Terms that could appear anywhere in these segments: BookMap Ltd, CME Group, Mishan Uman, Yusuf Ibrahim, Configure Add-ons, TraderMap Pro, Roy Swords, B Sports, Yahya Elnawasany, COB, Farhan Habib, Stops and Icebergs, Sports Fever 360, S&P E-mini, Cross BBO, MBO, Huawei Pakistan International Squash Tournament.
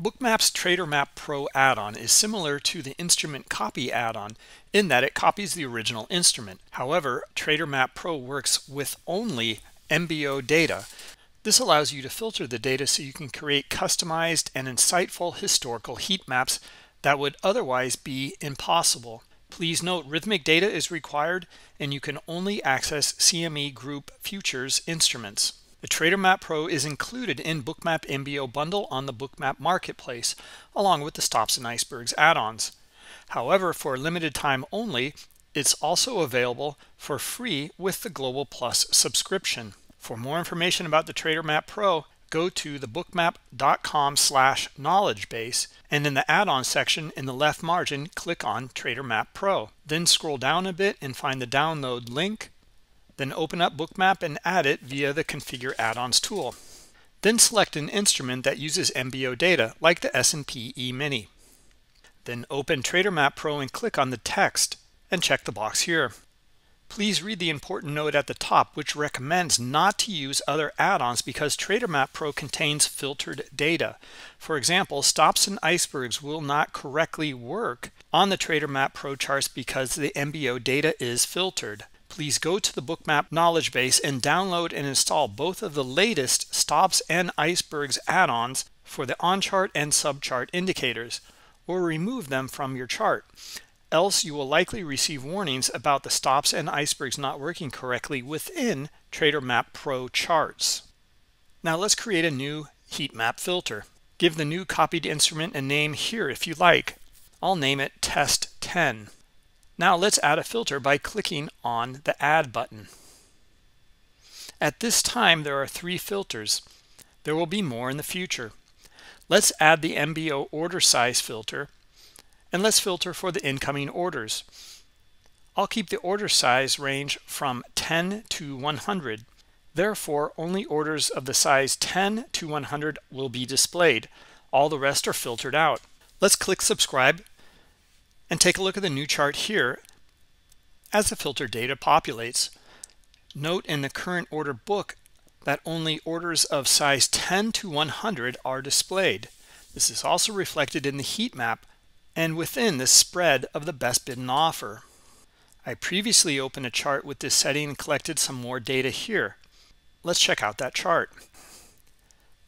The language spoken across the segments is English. BookMap's TraderMap Pro add-on is similar to the Instrument Copy add-on in that it copies the original instrument. However, TraderMap Pro works with only MBO data. This allows you to filter the data so you can create customized and insightful historical heat maps that would otherwise be impossible. Please note, rhythmic data is required and you can only access CME Group futures instruments. The TraderMap Pro is included in BookMap MBO bundle on the BookMap marketplace, along with the Stops and Icebergs add-ons. However, for a limited time only, it's also available for free with the Global Plus subscription. For more information about the TraderMap Pro, go to thebookmap.com/knowledgebase, and in the add-on section in the left margin, click on TraderMap Pro. Then scroll down a bit and find the download link. Then open up BookMap and add it via the Configure Add-ons tool. Then select an instrument that uses MBO data, like the S&P E-mini. Then open TraderMap Pro and click on the text and check the box here. Please read the important note at the top, which recommends not to use other add-ons because TraderMap Pro contains filtered data. For example, Stops and Icebergs will not correctly work on the TraderMap Pro charts because the MBO data is filtered. Please go to the BookMap knowledge base and download and install both of the latest Stops and Icebergs add-ons for the on-chart and sub-chart indicators, or remove them from your chart. Else you will likely receive warnings about the Stops and Icebergs not working correctly within TraderMap Pro charts. Now let's create a new heat map filter. Give the new copied instrument a name here if you like. I'll name it Test 10. Now let's add a filter by clicking on the Add button. At this time, there are 3 filters. There will be more in the future. Let's add the MBO order size filter, and let's filter for the incoming orders. I'll keep the order size range from 10 to 100. Therefore, only orders of the size 10 to 100 will be displayed. All the rest are filtered out. Let's click Subscribe and take a look at the new chart here as the filter data populates. Note in the current order book that only orders of size 10 to 100 are displayed. This is also reflected in the heat map and within the spread of the best bid and offer. I previously opened a chart with this setting and collected some more data here. Let's check out that chart.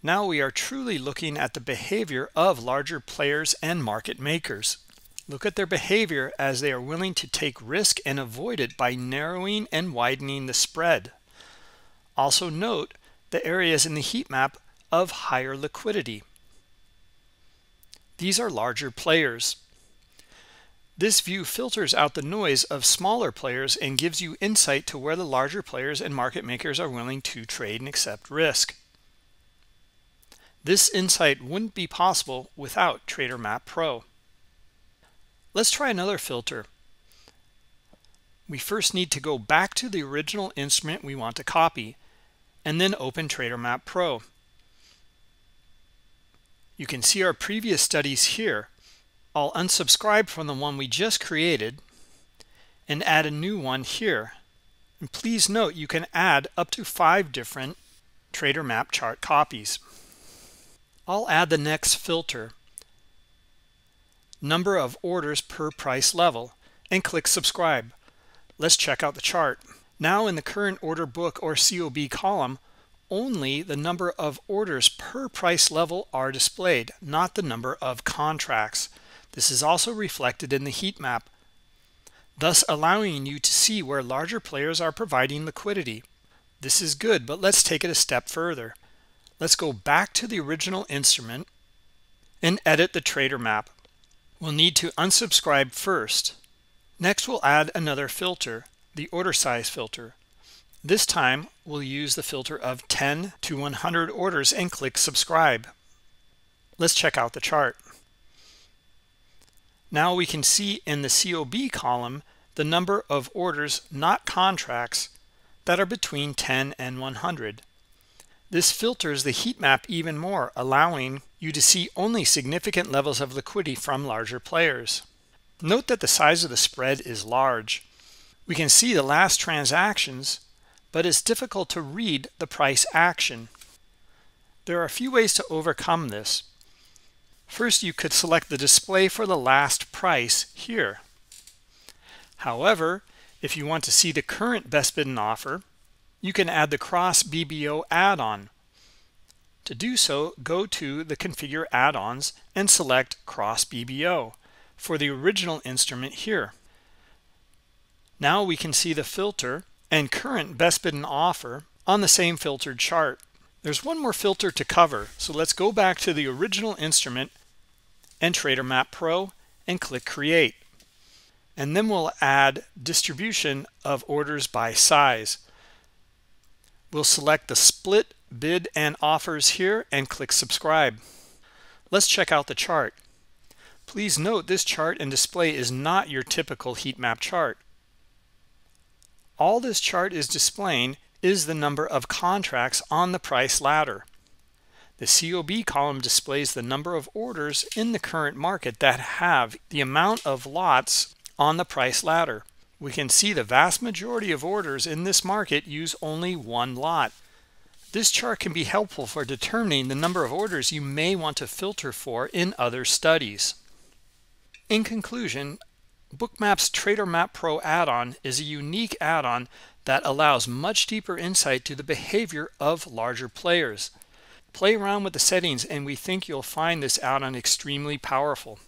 Now we are truly looking at the behavior of larger players and market makers. Look at their behavior as they are willing to take risk and avoid it by narrowing and widening the spread. Also note the areas in the heat map of higher liquidity. These are larger players. This view filters out the noise of smaller players and gives you insight to where the larger players and market makers are willing to trade and accept risk. This insight wouldn't be possible without TraderMap Pro. Let's try another filter. We first need to go back to the original instrument we want to copy and then open TraderMap Pro. You can see our previous studies here. I'll unsubscribe from the one we just created and add a new one here. And please note you can add up to 5 different TraderMap chart copies. I'll add the next filter, number of orders per price level, and click Subscribe. Let's check out the chart. Now in the current order book or COB column, only the number of orders per price level are displayed, not the number of contracts. This is also reflected in the heat map, thus allowing you to see where larger players are providing liquidity. This is good, but let's take it a step further. Let's go back to the original instrument and edit the trader map. We'll need to unsubscribe first. Next, we'll add another filter, the order size filter. This time, we'll use the filter of 10 to 100 orders and click Subscribe. Let's check out the chart. Now we can see in the COB column the number of orders, not contracts, that are between 10 and 100. This filters the heat map even more, allowing you to see only significant levels of liquidity from larger players. Note that the size of the spread is large. We can see the last transactions, but it's difficult to read the price action. There are a few ways to overcome this. First, you could select the display for the last price here. However, if you want to see the current best bid and offer, you can add the Cross BBO add-on. To do so, go to the Configure Add-ons and select Cross BBO for the original instrument here. Now we can see the filter and current best bid and offer on the same filtered chart. There's one more filter to cover, so let's go back to the original instrument and TraderMap Pro and click Create. And then we'll add distribution of orders by size. We'll select the split bid and offers here and click subscribe. Let's check out the chart. Please note this chart and display is not your typical heat map chart. All this chart is displaying is the number of contracts on the price ladder. The COB column displays the number of orders in the current market that have the amount of lots on the price ladder. We can see the vast majority of orders in this market use only one lot. This chart can be helpful for determining the number of orders you may want to filter for in other studies. In conclusion, BookMap's TraderMap Pro add-on is a unique add-on that allows much deeper insight to the behavior of larger players. Play around with the settings and we think you'll find this add-on extremely powerful.